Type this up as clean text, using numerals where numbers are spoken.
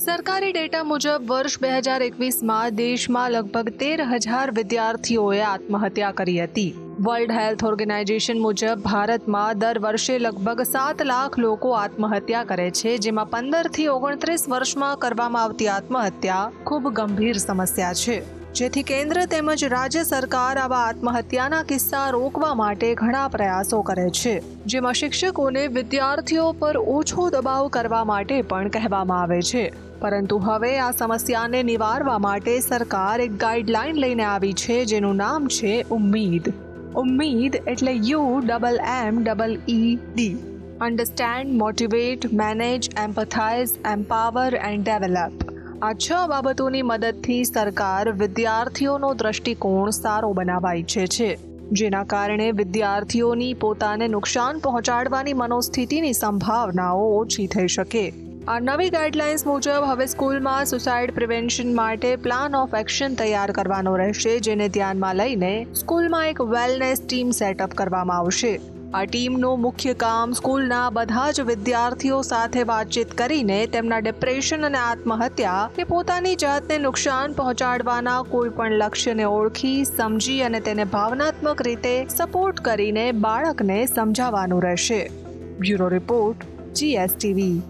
સરકારી ડેટા મુજબ વર્ષ 2021માં દેશમાં લગભગ 13,000 વિદ્યાર્થીઓએ આત્મહત્યા કરી હતી। વર્લ્ડ હેલ્થ ઓર્ગેનાઇઝેશન મુજબ ભારતમાં દર વર્ષે લગભગ 7 લાખ લોકો આત્મહત્યા કરે છે, જેમાં 15 થી 29 વર્ષમાં કરવામાં આવતી આત્મહત્યા ખૂબ ગંભીર સમસ્યા છે, જેથી કેન્દ્ર તેમજ રાજ્ય સરકાર આવા આત્મહત્યાના કિસ્સા રોકવા માટે ઘણા પ્રયાસો કરે છે, જેમાં શિક્ષકોને વિદ્યાર્થીઓ પર ઓછો દબાવ કરવા માટે પણ કહેવામાં આવે છે। પરંતુ હવે આ સમસ્યાને નિવારવા માટે સરકાર એક ગાઈડલાઈન લઈને આવી છે, જેનું નામ છે ઉમ્મીદ। ઉમ્મીદ એટલે UMMED, understand, motivate, manage, empathize, empower and develop. આ 6 બાબતોની મદદથી સરકાર વિદ્યાર્થીઓનો દ્રષ્ટિકોણ સારો બનાવવા ઈચ્છે છે, જેના કારણે વિદ્યાર્થીઓની પોતાને નુકસાન પહોંચાડવાની મનોસ્થિતિની સંભાવનાઓ ઓછી થઈ શકે। આ નવી ગાઈડલાઇન્સ મુજબ હવે સ્કૂલમાં સુસાઇડ પ્રિવેન્શન માટે પ્લાન ઓફ એક્શન તૈયાર કરવાનો રહેશે, જેને ધ્યાનમાં લઈને સ્કૂલમાં એક વેલનેસ ટીમ સેટઅપ કરવામાં આવશે। આ ટીમનું મુખ્ય કામ સ્કૂલના બધા જ વિદ્યાર્થીઓ સાથે વાતચીત કરીને તેમના ડિપ્રેશન અને આત્મહત્યા કે પોતાની જાતને નુકસાન પહોંચાડવાના કોઈ પણ લક્ષ્યને ઓળખી, સમજી અને તેને ભાવનાત્મક રીતે સપોર્ટ કરીને બાળકને સમજાવવાનું રહેશે। Bureau report, GSTV।